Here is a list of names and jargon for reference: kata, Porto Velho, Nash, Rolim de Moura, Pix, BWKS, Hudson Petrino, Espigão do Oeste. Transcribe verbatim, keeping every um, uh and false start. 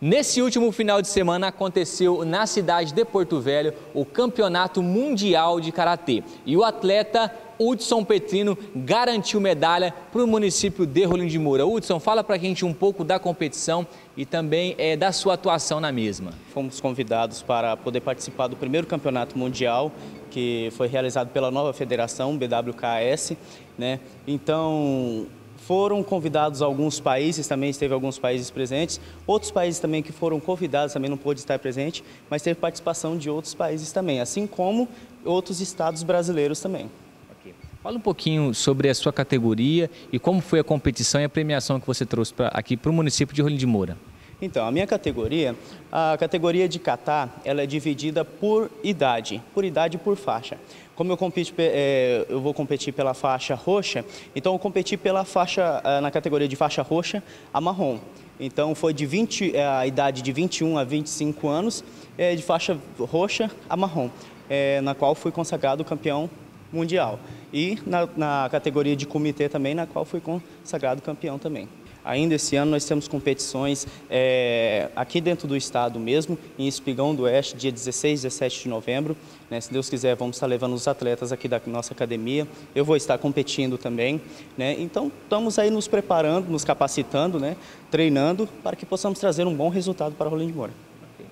Nesse último final de semana aconteceu na cidade de Porto Velho o Campeonato Mundial de Karatê e o atleta Hudson Petrino garantiu medalha para o município de Rolim de Moura. Hudson, fala para a gente um pouco da competição e também é, da sua atuação na mesma. Fomos convidados para poder participar do primeiro Campeonato Mundial que foi realizado pela nova federação, B W K S, né? Então foram convidados alguns países, também esteve alguns países presentes, outros países também que foram convidados também não pôde estar presente, mas teve participação de outros países também, assim como outros estados brasileiros também. Okay. Fala um pouquinho sobre a sua categoria e como foi a competição e a premiação que você trouxe pra, aqui para o município de Rolim de Moura. Então, a minha categoria, a categoria de kata, ela é dividida por idade, por idade e por faixa. Como eu, competi, é, eu vou competir pela faixa roxa, então eu competi pela faixa, na categoria de faixa roxa a marrom. Então foi de vinte, a idade de vinte e um a vinte e cinco anos, é, de faixa roxa a marrom, é, na qual fui consagrado campeão mundial. E na, na categoria de comitê também, na qual fui consagrado campeão também. Ainda esse ano nós temos competições é, aqui dentro do estado mesmo, em Espigão do Oeste, dia dezesseis e dezessete de novembro. Né? Se Deus quiser, vamos estar levando os atletas aqui da nossa academia. Eu vou estar competindo também. Né? Então, estamos aí nos preparando, nos capacitando, né? Treinando, para que possamos trazer um bom resultado para Rolim de Moura.